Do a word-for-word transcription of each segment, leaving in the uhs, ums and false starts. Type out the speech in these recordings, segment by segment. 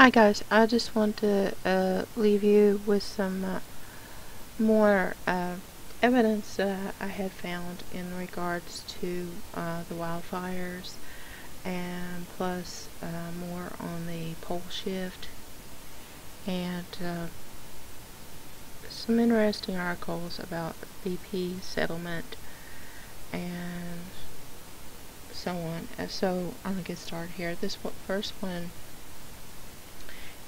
Hi guys, I just want to uh, leave you with some uh, more uh, evidence uh, I had found in regards to uh, the wildfires, and plus uh, more on the pole shift, and uh, some interesting articles about B P settlement and so on. So I'm gonna get started here. This first one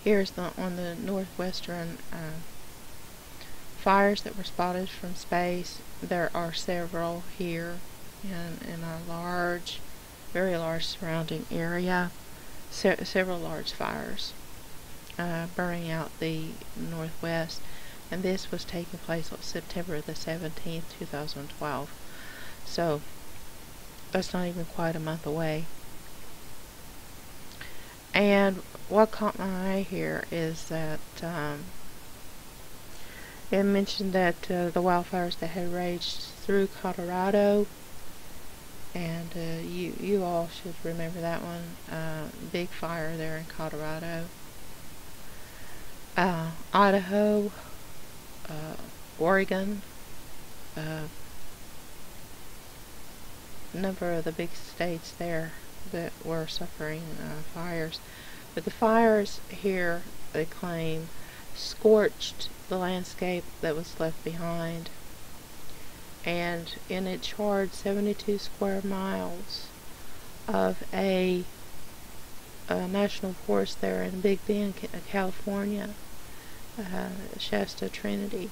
here is the, on the northwestern uh, fires that were spotted from space. There are several here in, in a large, very large surrounding area. Se several large fires uh, burning out the northwest, and this was taking place on September the seventeenth, two thousand twelve. So that's not even quite a month away. And what caught my eye here is that um, it mentioned that uh, the wildfires that had raged through Colorado, and uh, you you all should remember that one, uh, big fire there in Colorado, uh, Idaho, uh, Oregon, uh, number of the big states there that were suffering uh, fires. But the fires here, they claim, scorched the landscape that was left behind, and in it charred seventy-two square miles of a, a national forest there in Big Bend, California, uh, Shasta Trinity.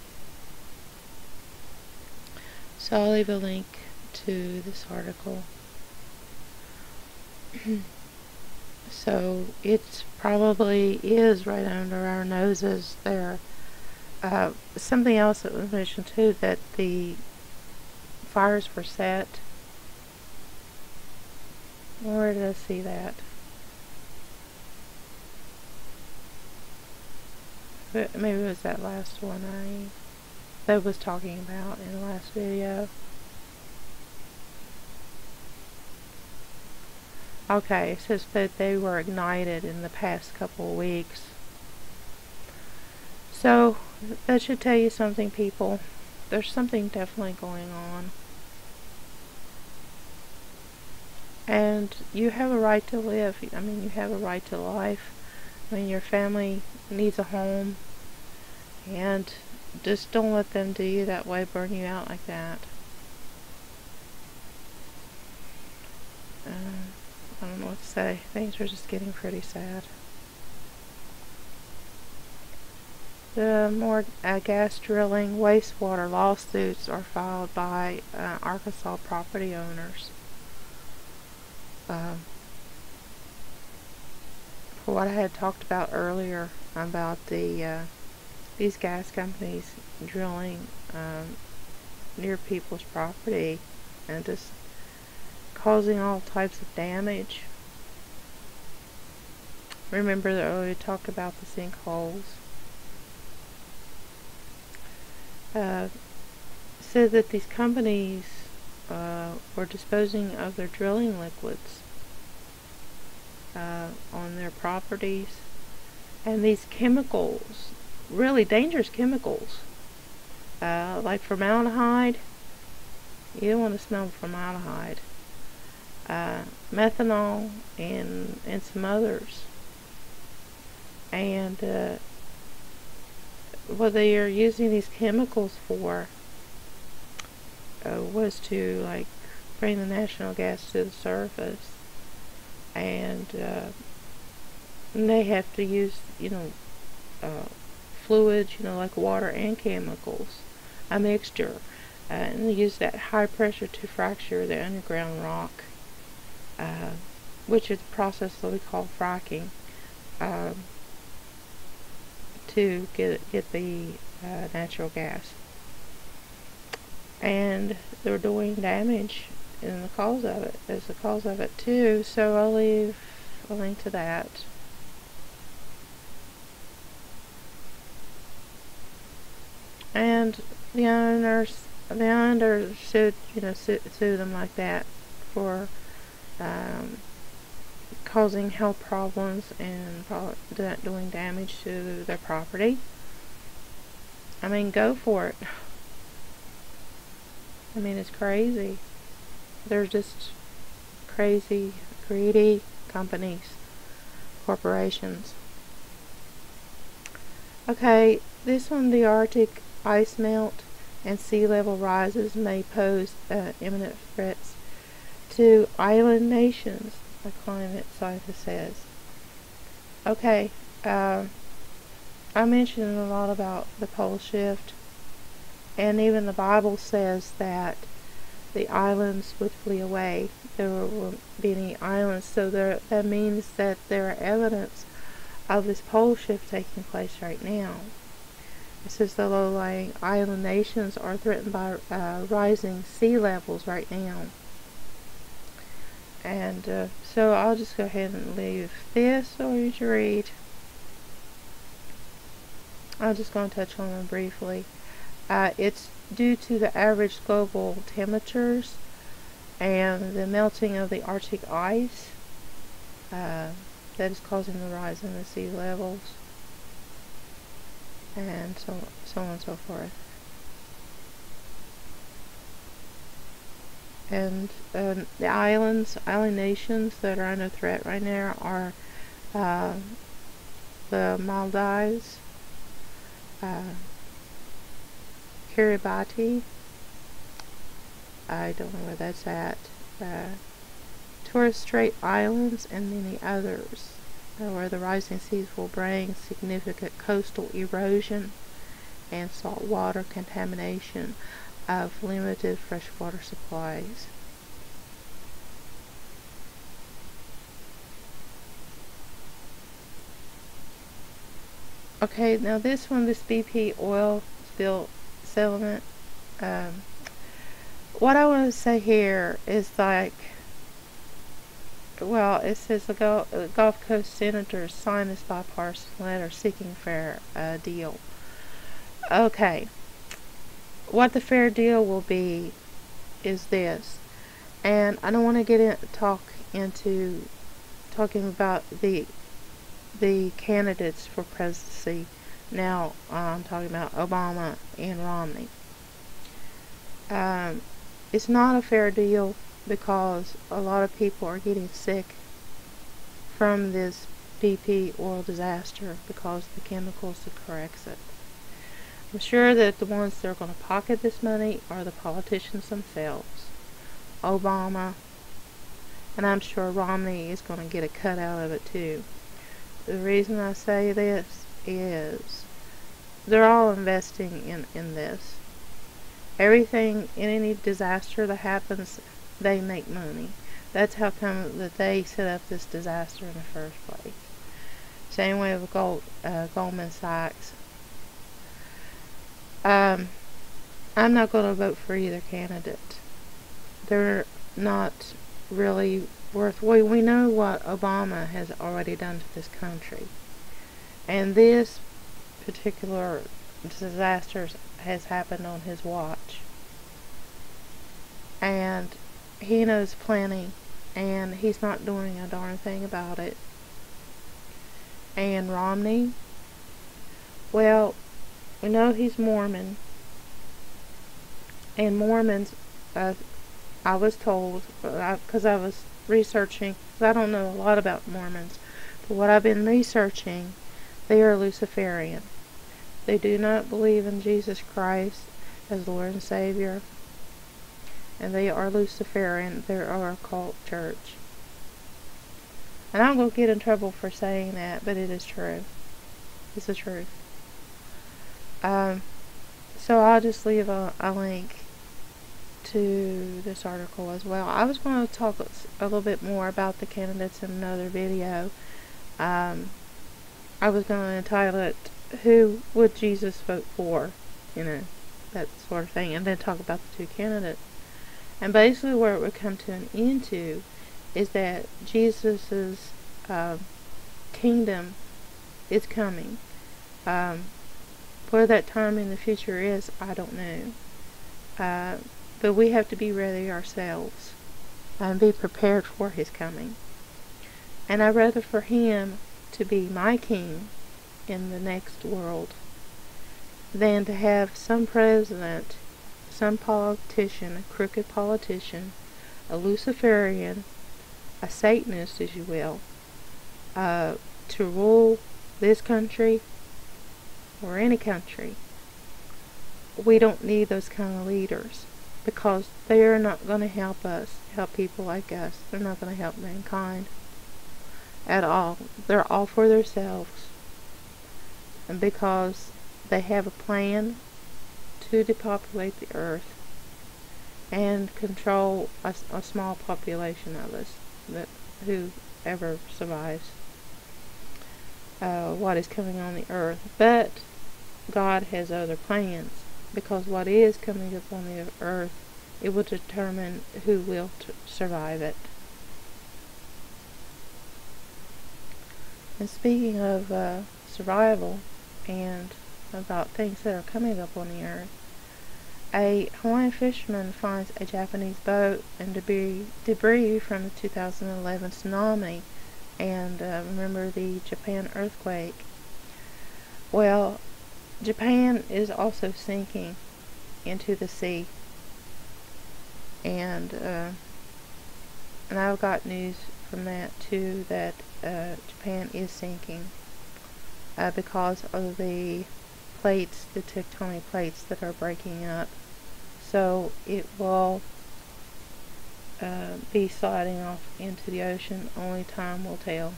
So I'll leave a link to this article. So it probably is right under our noses there. Uh, something else that was mentioned too, that the fires were set. Where did I see that? But maybe it was that last one I that was talking about in the last video. Okay, it says that they were ignited in the past couple of weeks. So, that should tell you something, people. There's something definitely going on. And you have a right to live. I mean, you have a right to life. I mean, your family needs a home. And just don't let them do you that way, burn you out like that. Um, I don't know what to say. Things are just getting pretty sad. The more uh, gas drilling, wastewater lawsuits are filed by uh, Arkansas property owners. Uh, for what I had talked about earlier about the uh, these gas companies drilling um, near people's property and just causing all types of damage. Remember that earlier we talked about the sinkholes. Uh, said that these companies uh, were disposing of their drilling liquids uh, on their properties, and these chemicals, really dangerous chemicals, uh, like formaldehyde. You don't want to smell formaldehyde. Uh, methanol and and some others, and uh, what they are using these chemicals for uh, was to like bring the natural gas to the surface, and, uh, and they have to use you know uh, fluids, you know like water and chemicals, a mixture, uh, and they use that high pressure to fracture the underground rock. Uh, which is the process that we call fracking, um, to get get the uh, natural gas, and they're doing damage in the cause of it as the cause of it too. So I'll leave a link to that. And the owners, the owners should you know sue, sue them like that for. Um, causing health problems and doing damage to their property. I mean, go for it. I mean, it's crazy. They're just crazy, greedy companies, corporations. Okay, this one, the Arctic ice melt and sea level rises may pose uh, imminent threats to island nations, a climate scientist says. Okay, uh, I mentioned a lot about the pole shift, and even the Bible says that the islands would flee away. There won't be any islands, so there, that means that there are evidence of this pole shift taking place right now. It says the low-lying island nations are threatened by uh, rising sea levels right now. And uh, so I'll just go ahead and leave this so you can read. I'm just going to touch on them briefly. Uh, it's due to the average global temperatures and the melting of the Arctic ice uh, that is causing the rise in the sea levels, and so, so on and so forth. And um, the islands, island nations that are under threat right now are uh, the Maldives, uh, Kiribati, I don't know where that's at, uh, Torres Strait Islands, and many others, uh, where the rising seas will bring significant coastal erosion and saltwater contamination of limited freshwater supplies. Okay, now this one, this B P oil spill settlement, um, what I want to say here is, like, well, it says the Gul uh, Gulf Coast senators signed this bipartisan letter seeking fair uh, deal. Okay, what the fair deal will be is this, and I don't want to get in, talk into talking about the the candidates for presidency. Now uh, I'm talking about Obama and Romney. Um, it's not a fair deal because a lot of people are getting sick from this B P oil disaster because of the chemicals that corrects it. I'm sure that the ones that are going to pocket this money are the politicians themselves. Obama, and I'm sure Romney is going to get a cut out of it too. The reason I say this is they're all investing in, in this. Everything, in any disaster that happens, they make money. That's how come that they set up this disaster in the first place. Same way with Gold, uh, Goldman Sachs. Um, I'm not going to vote for either candidate. They're not really worth. We, we know what Obama has already done to this country. And this particular disaster has happened on his watch. And he knows plenty. And he's not doing a darn thing about it. And Romney, well, we know he's Mormon. And Mormons, uh, I was told, because I, I was researching, because I don't know a lot about Mormons, but what I've been researching, they are Luciferian. They do not believe in Jesus Christ as Lord and Savior. And they are Luciferian. They are a cult church. And I'm going to get in trouble for saying that, but it is true. It's the truth. Um, so I'll just leave a, a link to this article as well. I was going to talk a little bit more about the candidates in another video. Um... I was going to entitle it, Who Would Jesus Vote For? You know, that sort of thing. And then talk about the two candidates. And basically where it would come to an end to is that Jesus' uh, kingdom is coming. Um, where that time in the future is, I don't know. Uh, but we have to be ready ourselves and be prepared for His coming. and I rather for him to be my king in the next world than to have some president, some politician, a crooked politician, a Luciferian, a Satanist, as you will, uh, to rule this country or any country. We don't need those kind of leaders, because they're not going to help us, help people like us. They're not going to help mankind at all. They're all for themselves, and because they have a plan to depopulate the earth and control a, a small population of us, that whoever survives uh, what is coming on the earth. But God has other plans, because what is coming up on the earth, it will determine who will t survive it. And speaking of uh, survival and about things that are coming up on the earth, a Hawaiian fisherman finds a Japanese boat and debris, debris from the two thousand eleven tsunami and uh, remember the Japan earthquake. Well, Japan is also sinking into the sea, and uh, and I've got news from that too, that uh, Japan is sinking uh, because of the plates, the tectonic plates that are breaking up, so it will uh, be sliding off into the ocean. Only time will tell.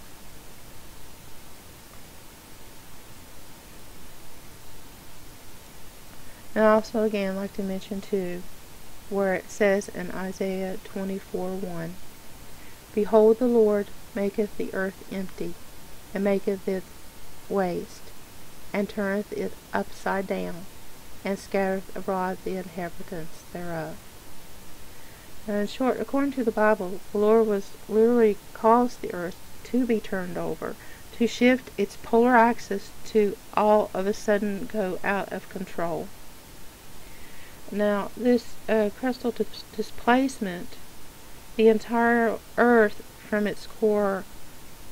And also, again, I'd like to mention too, where it says in Isaiah twenty-four one, "Behold, the Lord maketh the earth empty, and maketh it waste, and turneth it upside down, and scattereth abroad the inhabitants thereof." And in short, according to the Bible, the Lord was literally caused the earth to be turned over, to shift its polar axis, to all of a sudden go out of control. Now, this uh, crustal dis displacement, the entire Earth from its core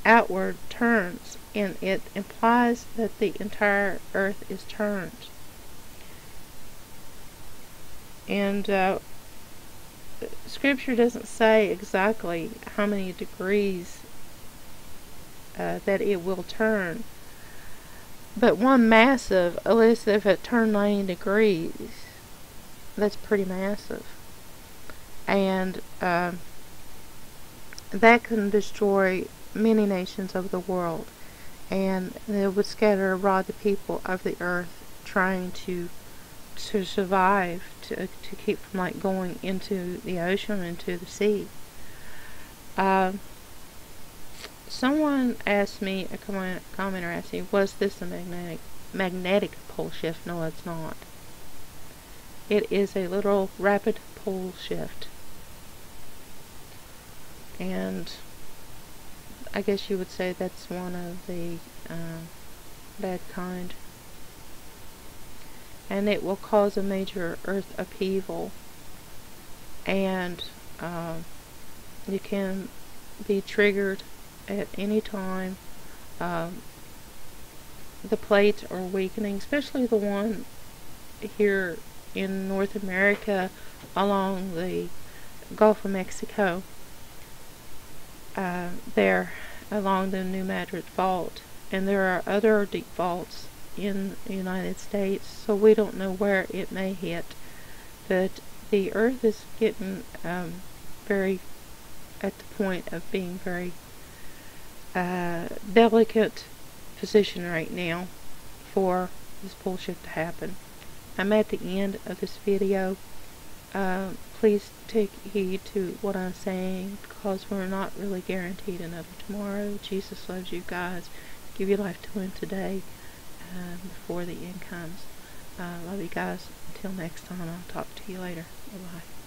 outward turns, and it implies that the entire Earth is turned. And uh, Scripture doesn't say exactly how many degrees uh, that it will turn, but one massive, at least if it turned ninety degrees, that's pretty massive, and uh, that can destroy many nations of the world, and it would scatter abroad the people of the earth, trying to to survive, to to keep from like going into the ocean, into the sea. Uh, someone asked me, a comment, commenter asked me, "Was this a magnetic magnetic pole shift?" No, it's not. It is a literal rapid pole shift. And I guess you would say that's one of the uh, bad kind. And it will cause a major earth upheaval. And uh, you can be triggered at any time. Um, the plates are weakening, especially the one here in North America along the Gulf of Mexico, uh, there along the New Madrid Fault, and there are other deep faults in the United States, so we don't know where it may hit, but the earth is getting um, very at the point of being very uh, delicate position right now for this pole shift to happen. I'm at the end of this video. Uh, please take heed to what I'm saying, because we're not really guaranteed another tomorrow. Jesus loves you guys. Give your life to Him today uh, before the end comes. Uh, love you guys. Until next time, I'll talk to you later. Bye-bye.